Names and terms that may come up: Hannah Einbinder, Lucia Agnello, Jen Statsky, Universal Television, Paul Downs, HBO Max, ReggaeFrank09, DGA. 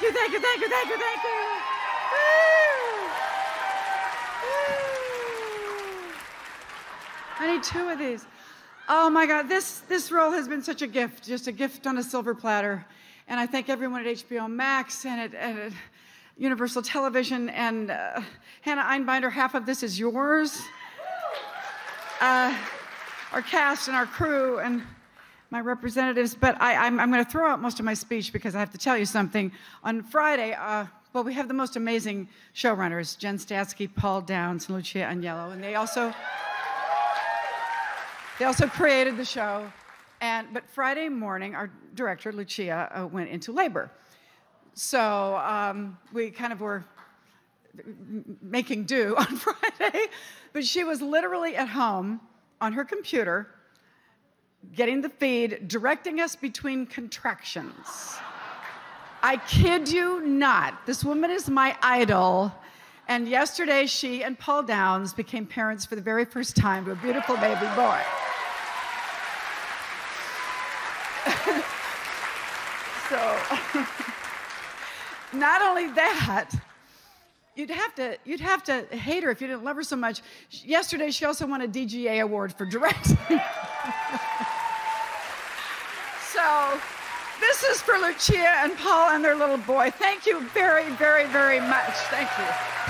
Thank you, thank you, thank you, thank you, thank you. I need two of these. Oh my God, this role has been such a gift, just a gift on a silver platter. And I thank everyone at HBO Max and at Universal Television and Hannah Einbinder, half of this is yours. Our cast and our crew and my representatives, but I'm going to throw out most of my speech because I have to tell you something. On Friday, well, we have the most amazing showrunners, Jen Statsky, Paul Downs, and Lucia Agnello, and they also created the show. But Friday morning, our director, Lucia, went into labor. So we kind of were making do on Friday, but she was literally at home on her computer, getting the feed, directing us between contractions. I kid you not, this woman is my idol. And yesterday, she and Paul Downs became parents for the very first time to a beautiful baby boy. So, not only that, you'd have to hate her if you didn't love her so much. Yesterday, she also won a DGA award for directing. So, this is for Lucia and Paul and their little boy. Thank you very, very, very much. Thank you.